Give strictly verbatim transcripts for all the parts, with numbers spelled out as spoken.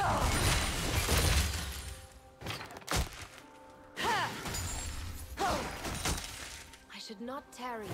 I should not tarry.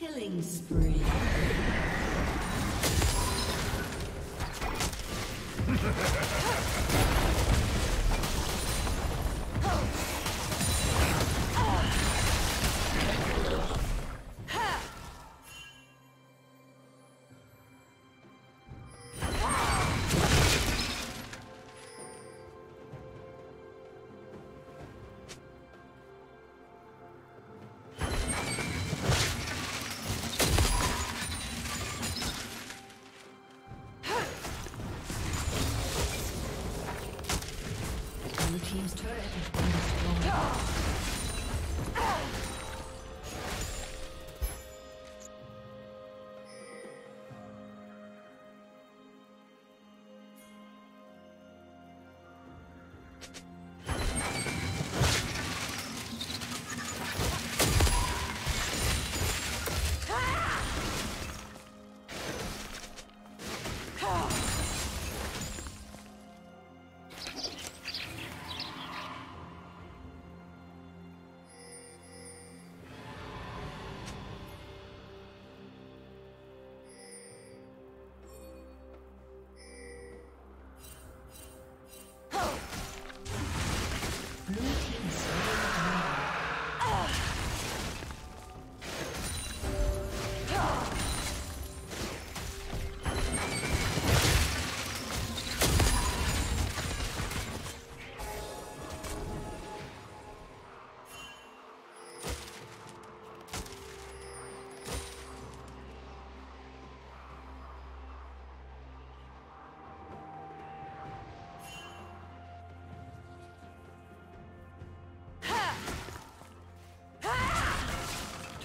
Killing spree.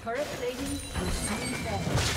Turret plating will soon fall.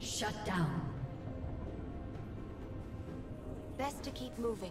Shut down. Best to keep moving.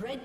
Red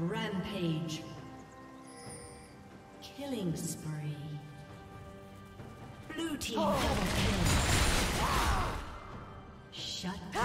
Rampage. Killing spree. Blue team double kill. Shut down.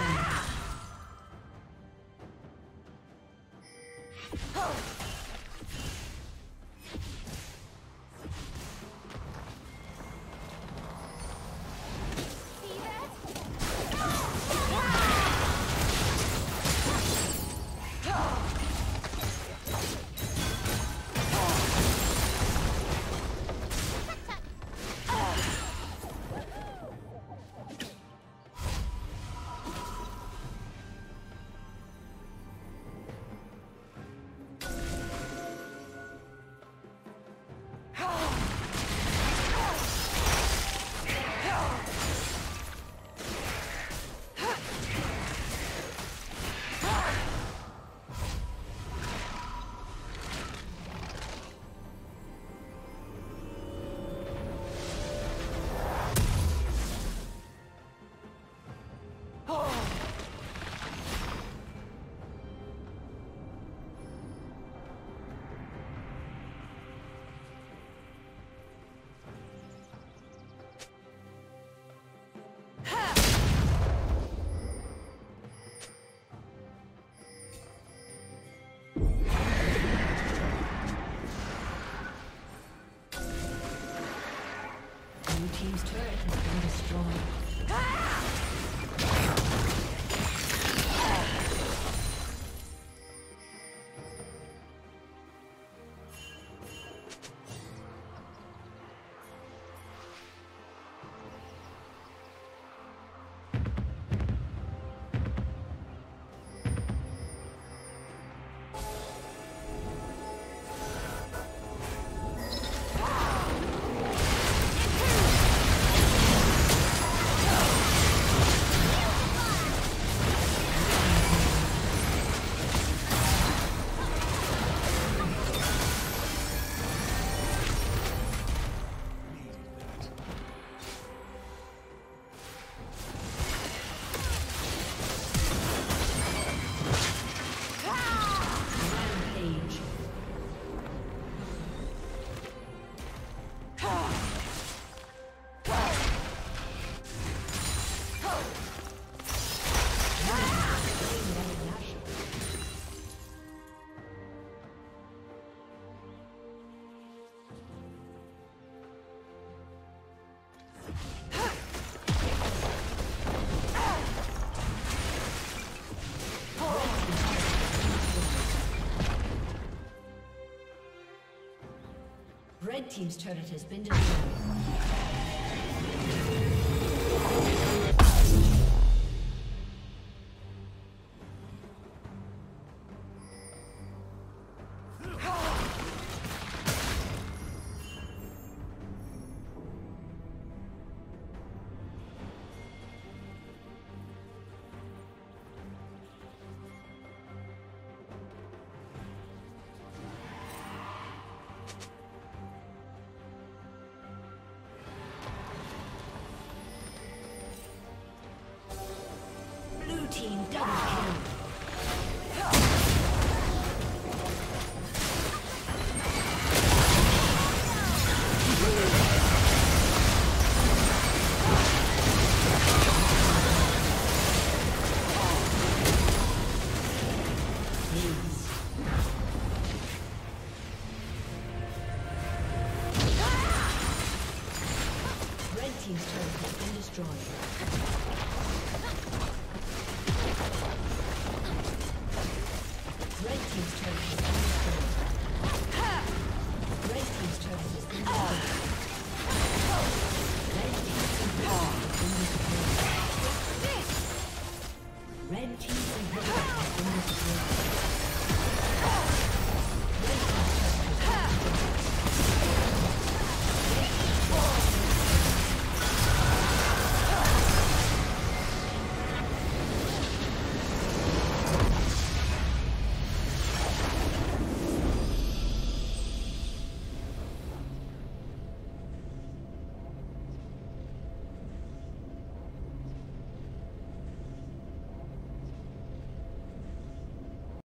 turret has been destroyed. Ah! Red team's turret has been destroyed. Team double kill. Red team and red team.